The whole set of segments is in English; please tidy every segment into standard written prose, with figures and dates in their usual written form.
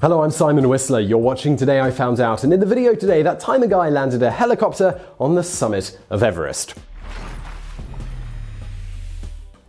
Hello, I'm Simon Whistler. You're watching Today I Found Out, and in the video today, that time a guy landed a helicopter on the summit of Everest.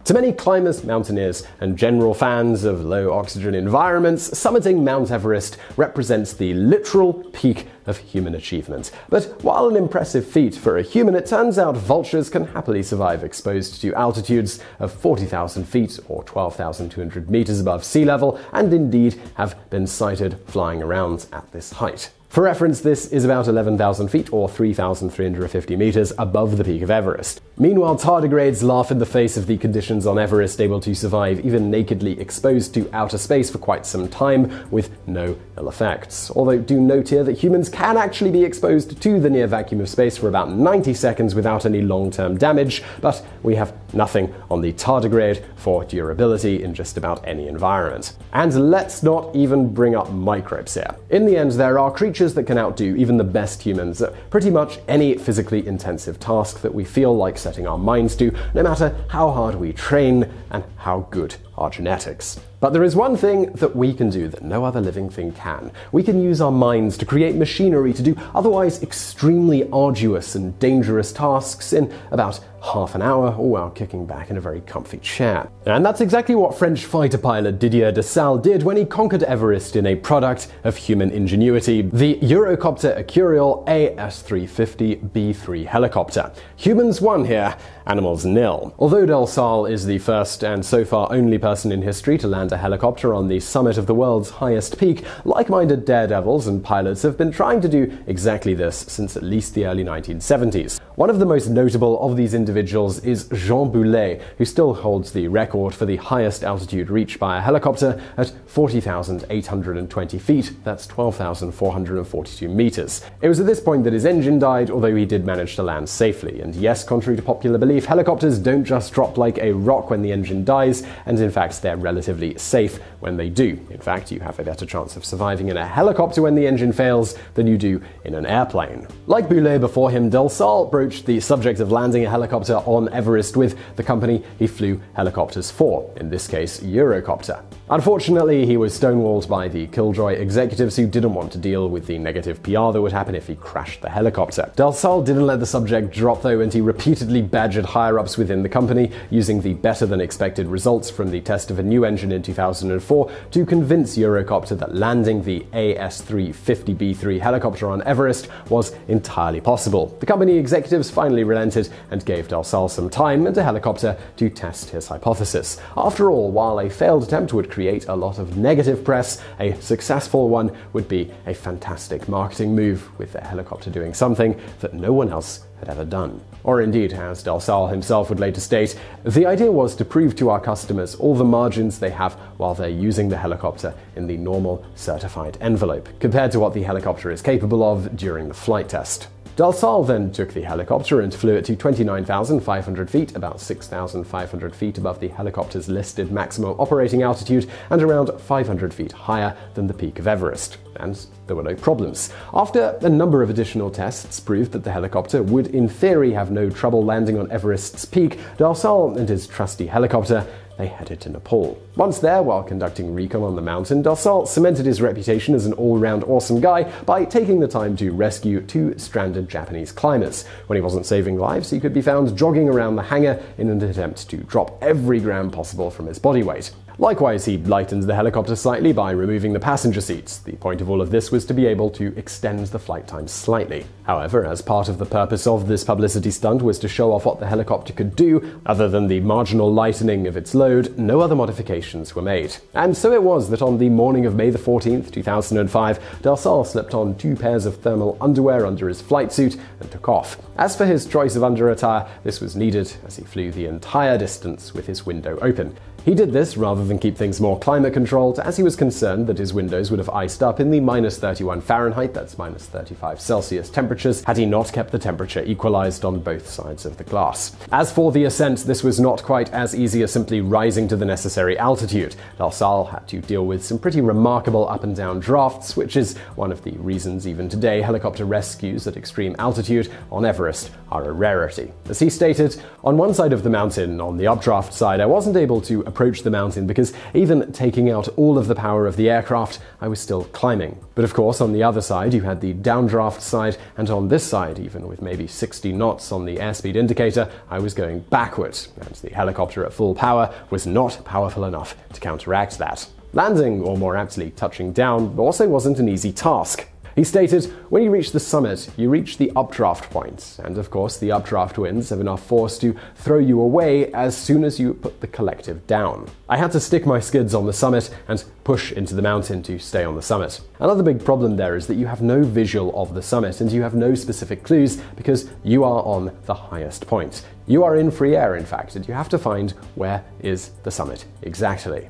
To many climbers, mountaineers, and general fans of low oxygen environments, summiting Mount Everest represents the literal peak of human achievement. But while an impressive feat for a human, it turns out vultures can happily survive exposed to altitudes of 40,000 feet or 12,200 meters above sea level, and indeed have been sighted flying around at this height. For reference, this is about 11,000 feet or 3,350 meters above the peak of Everest. Meanwhile, tardigrades laugh in the face of the conditions on Everest, able to survive even nakedly exposed to outer space for quite some time with no ill effects. Although do note here that humans can actually be exposed to the near vacuum of space for about 90 seconds without any long-term damage, but we have nothing on the tardigrade for durability in just about any environment. And let's not even bring up microbes here. In the end, there are creatures that can outdo even the best humans at pretty much any physically intensive task that we feel like setting our minds to, no matter how hard we train and how good our genetics. But there is one thing that we can do that no other living thing can. We can use our minds to create machinery to do otherwise extremely arduous and dangerous tasks in about half an hour, all while kicking back in a very comfy chair. And that's exactly what French fighter pilot Didier Delsalle did when he conquered Everest in a product of human ingenuity, the Eurocopter Ecureuil AS350-B3 helicopter. Humans won here, animals nil. Although Delsalle is the first and so far only person in history to land a helicopter on the summit of the world's highest peak, like-minded daredevils and pilots have been trying to do exactly this since at least the early 1970s. One of the most notable of these individuals is Jean Boulet, who still holds the record for the highest altitude reached by a helicopter at 40,820 feet, that's 12,442 meters. It was at this point that his engine died, although he did manage to land safely. And yes, contrary to popular belief, helicopters don't just drop like a rock when the engine dies, and in fact they're relatively safe when they do. In fact, you have a better chance of surviving in a helicopter when the engine fails than you do in an airplane. Like Boulet before him, Delsalle broached the subject of landing a helicopter on Everest with the company he flew helicopters for, in this case Eurocopter. Unfortunately, he was stonewalled by the killjoy executives who didn't want to deal with the negative PR that would happen if he crashed the helicopter. Delsalle didn't let the subject drop though, and he repeatedly badgered higher-ups within the company, using the better-than-expected results from the test of a new engine in 2004 to convince Eurocopter that landing the AS350-B3 helicopter on Everest was entirely possible. The company executives finally relented and gave Delsalle some time and a helicopter to test his hypothesis. After all, while a failed attempt would create a lot of negative press, a successful one would be a fantastic marketing move, with the helicopter doing something that no one else had ever done. Or indeed, as Delsalle himself would later state, the idea was to prove to our customers all the margins they have while they're using the helicopter in the normal certified envelope, compared to what the helicopter is capable of during the flight test. Delsalle then took the helicopter and flew it to 29,500 feet, about 6,500 feet above the helicopter's listed maximum operating altitude and around 500 feet higher than the peak of Everest. And there were no problems. After a number of additional tests proved that the helicopter would in theory have no trouble landing on Everest's peak, Delsalle and his trusty helicopter, they headed to Nepal. Once there, while conducting recon on the mountain, Delsalle cemented his reputation as an all-round awesome guy by taking the time to rescue two stranded Japanese climbers. When he wasn't saving lives, he could be found jogging around the hangar in an attempt to drop every gram possible from his body weight. Likewise, he lightened the helicopter slightly by removing the passenger seats. The point of all of this was to be able to extend the flight time slightly. However, as part of the purpose of this publicity stunt was to show off what the helicopter could do, other than the marginal lightening of its load, no other modifications were made. And so it was that on the morning of May the 14th, 2005, Delsalle slipped on two pairs of thermal underwear under his flight suit and took off. As for his choice of underattire, this was needed as he flew the entire distance with his window open. He did this rather than keep things more climate controlled, as he was concerned that his windows would have iced up in the minus 31 Fahrenheit, that's minus 35 Celsius temperatures, had he not kept the temperature equalized on both sides of the glass. As for the ascent, this was not quite as easy as simply rising to the necessary altitude. Delsalle had to deal with some pretty remarkable up and down drafts, which is one of the reasons even today helicopter rescues at extreme altitude on Everest are a rarity. As he stated, on one side of the mountain, on the updraft side, I wasn't able to approached the mountain because even taking out all of the power of the aircraft, I was still climbing. But of course, on the other side, you had the downdraft side, and on this side, even with maybe 60 knots on the airspeed indicator, I was going backwards, and the helicopter at full power was not powerful enough to counteract that. Landing, or more aptly touching down, also wasn't an easy task. He stated, "When you reach the summit, you reach the updraft point, and of course the updraft winds have enough force to throw you away as soon as you put the collective down. I had to stick my skids on the summit and push into the mountain to stay on the summit." Another big problem there is that you have no visual of the summit and you have no specific clues because you are on the highest point. You are in free air, in fact, and you have to find where is the summit exactly.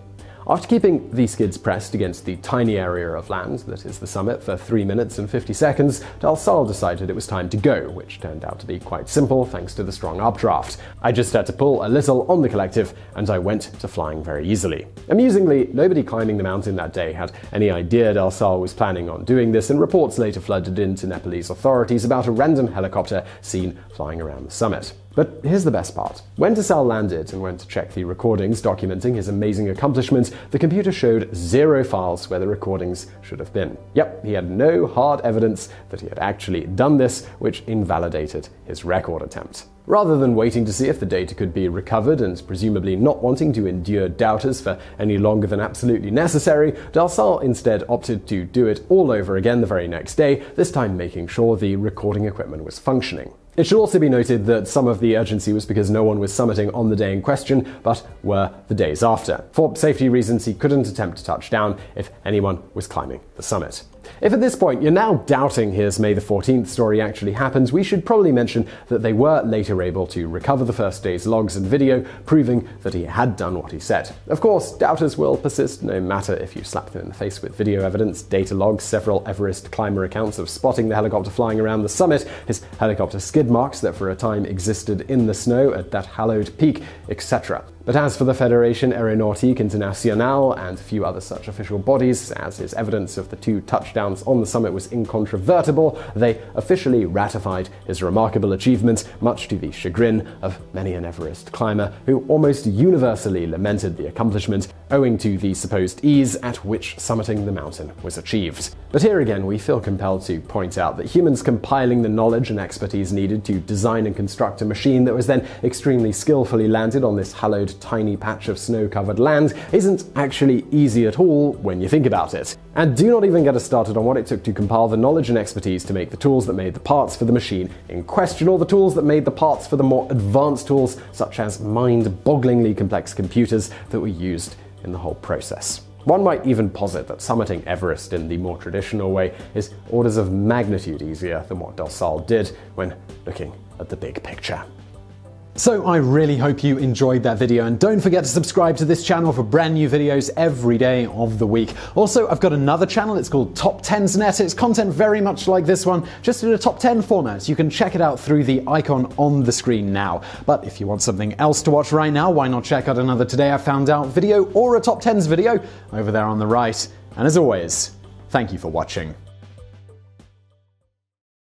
After keeping the skids pressed against the tiny area of land that is the summit for 3 minutes and 50 seconds, Delsalle decided it was time to go, which turned out to be quite simple thanks to the strong updraft. I just had to pull a little on the collective, and I went to flying very easily. Amusingly, nobody climbing the mountain that day had any idea Delsalle was planning on doing this, and reports later flooded into Nepalese authorities about a random helicopter seen flying around the summit. But here's the best part. When Delsalle landed and went to check the recordings documenting his amazing accomplishment, the computer showed 0 files where the recordings should have been. Yep, he had no hard evidence that he had actually done this, which invalidated his record attempt. Rather than waiting to see if the data could be recovered and presumably not wanting to endure doubters for any longer than absolutely necessary, Delsalle instead opted to do it all over again the very next day, this time making sure the recording equipment was functioning. It should also be noted that some of the urgency was because no one was summiting on the day in question, but were the days after. For safety reasons, he couldn't attempt to touch down if anyone was climbing the summit. If at this point you're now doubting his May the 14th story actually happened, we should probably mention that they were later able to recover the first day's logs and video, proving that he had done what he said. Of course, doubters will persist no matter if you slap them in the face with video evidence, data logs, several Everest climber accounts of spotting the helicopter flying around the summit, his helicopter skid marks that for a time existed in the snow at that hallowed peak, etc. But as for the Federation Aeronautique Internationale and a few other such official bodies, as his evidence of the 2 touchdowns on the summit was incontrovertible, they officially ratified his remarkable achievement, much to the chagrin of many an Everest climber who almost universally lamented the accomplishment owing to the supposed ease at which summiting the mountain was achieved. But here again, we feel compelled to point out that humans compiling the knowledge and expertise needed to design and construct a machine that was then extremely skillfully landed on this hallowed tiny patch of snow-covered land isn't actually easy at all when you think about it. And do not even get us started on what it took to compile the knowledge and expertise to make the tools that made the parts for the machine in question, or the tools that made the parts for the more advanced tools, such as mind-bogglingly complex computers that were used in the whole process. One might even posit that summiting Everest in the more traditional way is orders of magnitude easier than what Delsalle did when looking at the big picture. So I really hope you enjoyed that video, and don't forget to subscribe to this channel for brand new videos every day of the week. Also, I've got another channel, it's called TopTenz.net. It's content very much like this one, just in a top 10 format. You can check it out through the icon on the screen now. But if you want something else to watch right now, why not check out another Today I Found Out video or a Top 10s video over there on the right. And as always, thank you for watching.